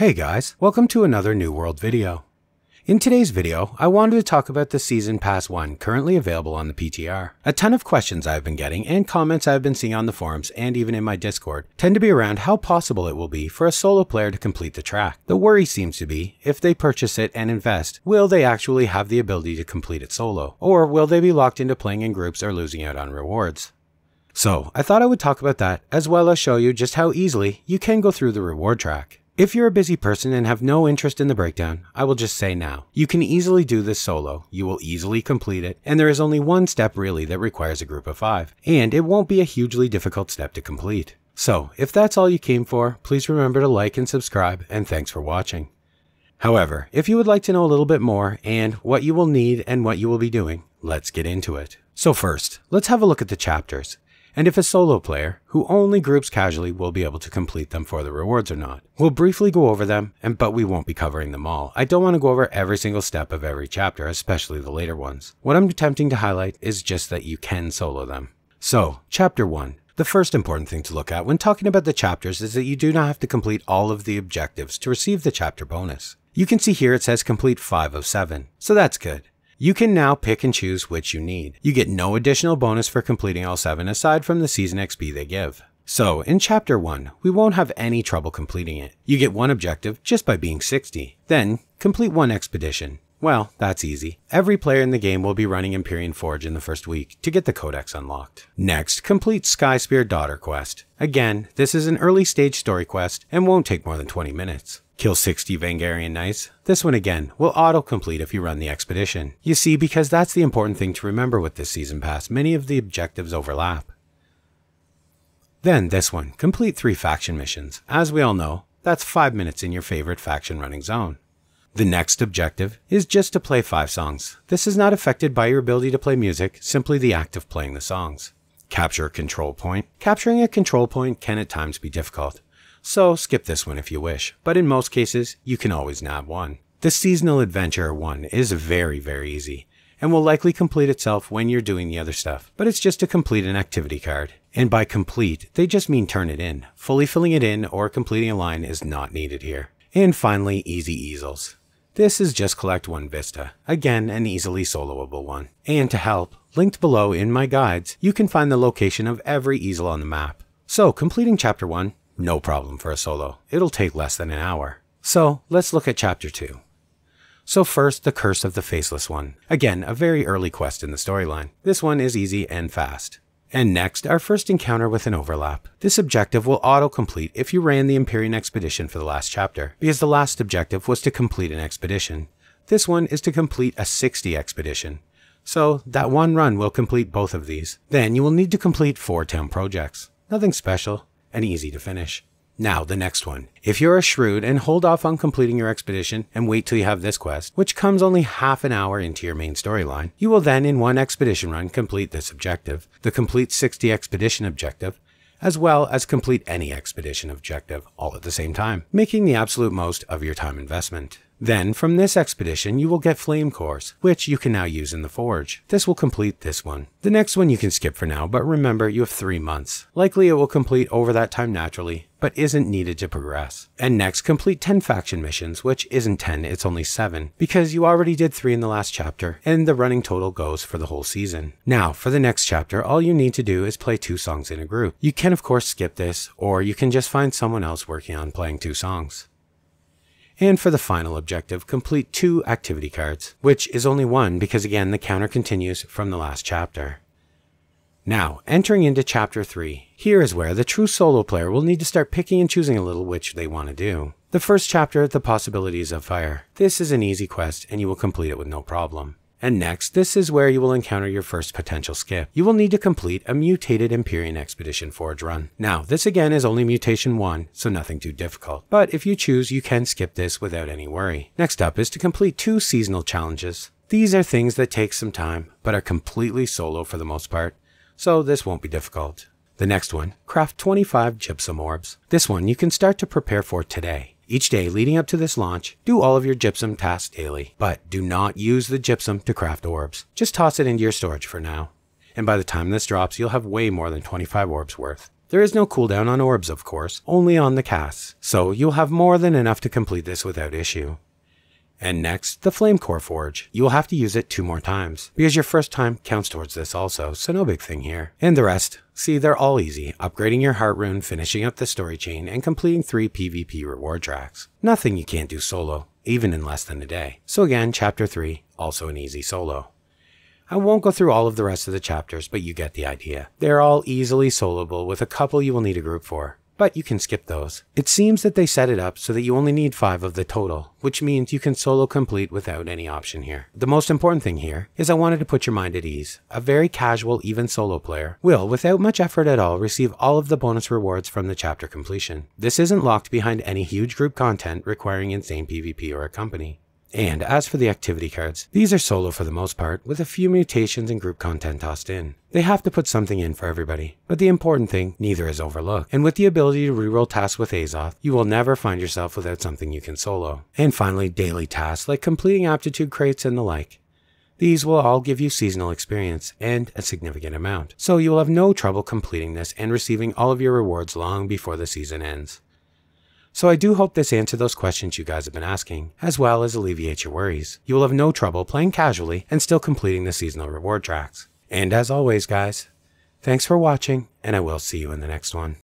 Hey guys, welcome to another New World video. In today's video, I wanted to talk about the Season Pass 1 currently available on the PTR. A ton of questions I've been getting and comments I've been seeing on the forums and even in my Discord tend to be around how possible it will be for a solo player to complete the track. The worry seems to be, if they purchase it and invest, will they actually have the ability to complete it solo? Or will they be locked into playing in groups or losing out on rewards? So, I thought I would talk about that, as well as show you just how easily you can go through the reward track. If you're a busy person and have no interest in the breakdown, I will just say now, you can easily do this solo, you will easily complete it, and there is only one step really that requires a group of 5, and it won't be a hugely difficult step to complete. So, if that's all you came for, please remember to like and subscribe, and thanks for watching. However, if you would like to know a little bit more, and what you will need and what you will be doing, let's get into it. So first, let's have a look at the chapters, and if a solo player, who only groups casually, will be able to complete them for the rewards or not. We'll briefly go over them, but we won't be covering them all. I don't want to go over every single step of every chapter, especially the later ones. What I'm attempting to highlight is just that you can solo them. So, Chapter 1. The first important thing to look at when talking about the chapters is that you do not have to complete all of the objectives to receive the chapter bonus. You can see here it says complete 5 of 7, so that's good. You can now pick and choose which you need. You get no additional bonus for completing all 7 aside from the season XP they give. So, in Chapter 1, we won't have any trouble completing it. You get one objective just by being 60. Then, complete one expedition. Well, that's easy. Every player in the game will be running Empyrean Forge in the first week to get the Codex unlocked. Next, complete Sky Spear Daughter quest. Again, this is an early stage story quest and won't take more than 20 minutes. Kill 60 Vangarian Knights. This one again will auto-complete if you run the expedition. You see, because that's the important thing to remember with this season pass, many of the objectives overlap. Then this one, complete 3 faction missions. As we all know, that's 5 minutes in your favorite faction running zone. The next objective is just to play 5 songs. This is not affected by your ability to play music, simply the act of playing the songs. Capture a control point. Capturing a control point can at times be difficult. So skip this one if you wish, but in most cases, you can always nab one. The Seasonal Adventure one is very easy, and will likely complete itself when you're doing the other stuff, but it's just to complete an activity card. And by complete, they just mean turn it in. Fully filling it in or completing a line is not needed here. And finally, Easy Easels. This is just collect 1 vista, again an easily soloable one. And to help, linked below in my guides, you can find the location of every easel on the map. So completing Chapter 1, no problem for a solo. It'll take less than an hour. So, let's look at Chapter 2. So first, the Curse of the Faceless One. Again, a very early quest in the storyline. This one is easy and fast. And next, our first encounter with an overlap. This objective will auto-complete if you ran the Empyrean Expedition for the last chapter, because the last objective was to complete an expedition. This one is to complete a 60 expedition. So, that one run will complete both of these. Then, you will need to complete 4 town projects. Nothing special, and easy to finish. Now, the next one. If you're a shrewd and hold off on completing your expedition and wait till you have this quest, which comes only half an hour into your main storyline, you will then in one expedition run complete this objective, the complete 60 expedition objective, as well as complete any expedition objective all at the same time, making the absolute most of your time investment. Then, from this expedition, you will get Flame Cores, which you can now use in the Forge. This will complete this one. The next one you can skip for now, but remember you have 3 months. Likely it will complete over that time naturally, but isn't needed to progress. And next, complete 10 faction missions, which isn't 10, it's only 7, because you already did 3 in the last chapter, and the running total goes for the whole season. Now, for the next chapter, all you need to do is play 2 songs in a group. You can of course skip this, or you can just find someone else working on playing 2 songs. And for the final objective, complete 2 activity cards, which is only 1 because again the counter continues from the last chapter. Now, entering into Chapter 3, here is where the true solo player will need to start picking and choosing a little which they want to do. The first chapter, the Possibilities of Fire. This is an easy quest and you will complete it with no problem. And next, this is where you will encounter your first potential skip. You will need to complete a mutated Empyrean Expedition Forge run. Now, this again is only mutation 1, so nothing too difficult. But if you choose, you can skip this without any worry. Next up is to complete 2 seasonal challenges. These are things that take some time, but are completely solo for the most part, so this won't be difficult. The next one, craft 25 gypsum orbs. This one you can start to prepare for today. Each day leading up to this launch, do all of your gypsum tasks daily, but do not use the gypsum to craft orbs. Just toss it into your storage for now. And by the time this drops, you'll have way more than 25 orbs worth. There is no cooldown on orbs, of course, only on the casts, so you'll have more than enough to complete this without issue. And next, the Flame Core Forge. You will have to use it 2 more times, because your first time counts towards this also, so no big thing here. And the rest, see, they're all easy, upgrading your heart rune, finishing up the story chain, and completing 3 PvP reward tracks. Nothing you can't do solo, even in less than a day. So again, Chapter 3, also an easy solo. I won't go through all of the rest of the chapters, but you get the idea. They're all easily soloable with a couple you will need a group for, but you can skip those. It seems that they set it up so that you only need 5 of the total, which means you can solo complete without any option here. The most important thing here is I wanted to put your mind at ease. A very casual, even solo player will, without much effort at all, receive all of the bonus rewards from the chapter completion. This isn't locked behind any huge group content requiring insane PvP or a company. And as for the activity cards, these are solo for the most part, with a few mutations and group content tossed in. They have to put something in for everybody, but the important thing, neither is overlooked. And with the ability to reroll tasks with Azoth, you will never find yourself without something you can solo. And finally, daily tasks like completing aptitude crates and the like. These will all give you seasonal experience, and a significant amount, so you will have no trouble completing this and receiving all of your rewards long before the season ends. So I do hope this answered those questions you guys have been asking, as well as alleviate your worries. You will have no trouble playing casually and still completing the seasonal reward tracks. And as always guys, thanks for watching, and I will see you in the next one.